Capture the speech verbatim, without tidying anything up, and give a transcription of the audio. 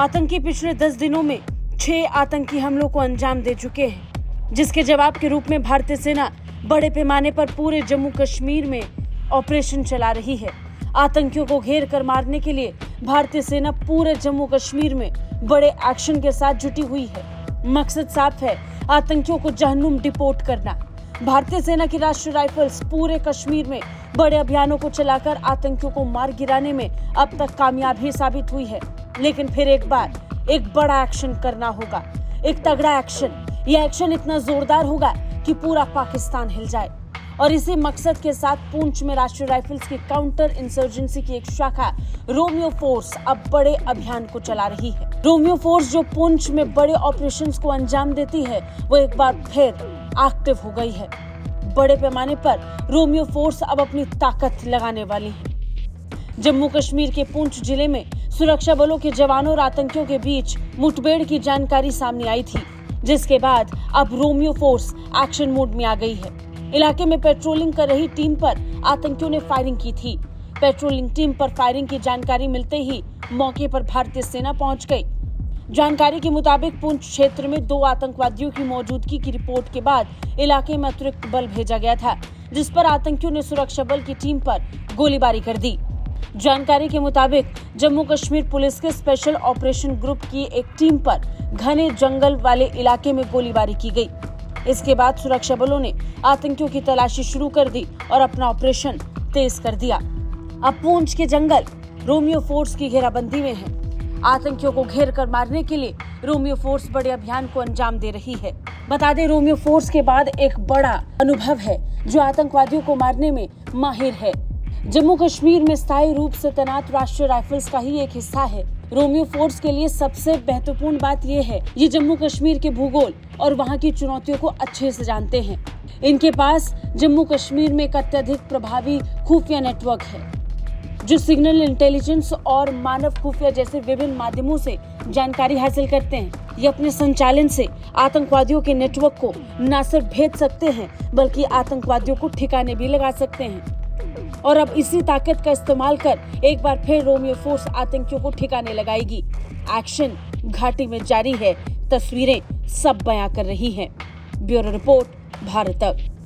आतंकी पिछले दस दिनों में छह आतंकी हमलों को अंजाम दे चुके हैं, जिसके जवाब के रूप में भारतीय सेना बड़े पैमाने पर पूरे जम्मू कश्मीर में ऑपरेशन चला रही है। आतंकियों को घेर कर मारने के लिए भारतीय सेना पूरे जम्मू कश्मीर में बड़े एक्शन के साथ जुटी हुई है। मकसद साफ है, आतंकियों को जहन्नुम डिपोर्ट करना। भारतीय सेना की राष्ट्रीय राइफल्स पूरे कश्मीर में बड़े अभियानों को चलाकर आतंकियों को मार गिराने में अब तक कामयाब ही साबित हुई है, लेकिन फिर एक बार एक बड़ा एक्शन करना होगा, एक तगड़ा एक्शन। यह एक्शन इतना जोरदार होगा कि पूरा पाकिस्तान हिल जाए। और इसी मकसद के साथ पूंछ में राष्ट्रीय राइफल्स की काउंटर इंसर्जेंसी की एक शाखा रोमियो फोर्स अब बड़े अभियान को चला रही है। रोमियो फोर्स जो पूंछ में बड़े ऑपरेशंस को अंजाम देती है, वो एक बार फिर एक्टिव हो गई है। बड़े पैमाने पर रोमियो फोर्स अब अपनी ताकत लगाने वाली है। जम्मू कश्मीर के पूंछ जिले में सुरक्षा बलों के जवानों और आतंकियों के बीच मुठभेड़ की जानकारी सामने आई थी, जिसके बाद अब रोमियो फोर्स एक्शन मोड में आ गई है। इलाके में पेट्रोलिंग कर रही टीम पर आतंकियों ने फायरिंग की थी। पेट्रोलिंग टीम पर फायरिंग की जानकारी मिलते ही मौके पर भारतीय सेना पहुंच गई। जानकारी के मुताबिक पूंछ क्षेत्र में दो आतंकवादियों की मौजूदगी की रिपोर्ट के बाद इलाके में अतिरिक्त बल भेजा गया था, जिस पर आतंकियों ने सुरक्षा बल की टीम पर गोलीबारी कर दी। जानकारी के मुताबिक जम्मू कश्मीर पुलिस के स्पेशल ऑपरेशन ग्रुप की एक टीम पर घने जंगल वाले इलाके में गोलीबारी की गयी। इसके बाद सुरक्षा बलों ने आतंकियों की तलाशी शुरू कर दी और अपना ऑपरेशन तेज कर दिया। अब पूंछ के जंगल रोमियो फोर्स की घेराबंदी में है। आतंकियों को घेर कर मारने के लिए रोमियो फोर्स बड़े अभियान को अंजाम दे रही है। बता दें, रोमियो फोर्स के बाद एक बड़ा अनुभव है जो आतंकवादियों को मारने में माहिर है। जम्मू कश्मीर में स्थायी रूप से तैनात राष्ट्रीय राइफल्स का ही एक हिस्सा है। रोमियो फोर्स के लिए सबसे महत्वपूर्ण बात यह है, ये जम्मू कश्मीर के भूगोल और वहाँ की चुनौतियों को अच्छे से जानते हैं। इनके पास जम्मू कश्मीर में एक अत्यधिक प्रभावी खुफिया नेटवर्क है, जो सिग्नल इंटेलिजेंस और मानव खुफिया जैसे विभिन्न माध्यमों से जानकारी हासिल करते हैं। ये अपने संचालन से आतंकवादियों के नेटवर्क को न सिर्फ भेद सकते हैं, बल्कि आतंकवादियों को ठिकाने भी लगा सकते हैं। और अब इसी ताकत का इस्तेमाल कर एक बार फिर रोमियो फोर्स आतंकियों को ठिकाने लगाएगी। एक्शन घाटी में जारी है, तस्वीरें सब बयां कर रही हैं। ब्यूरो रिपोर्ट, भारत तक।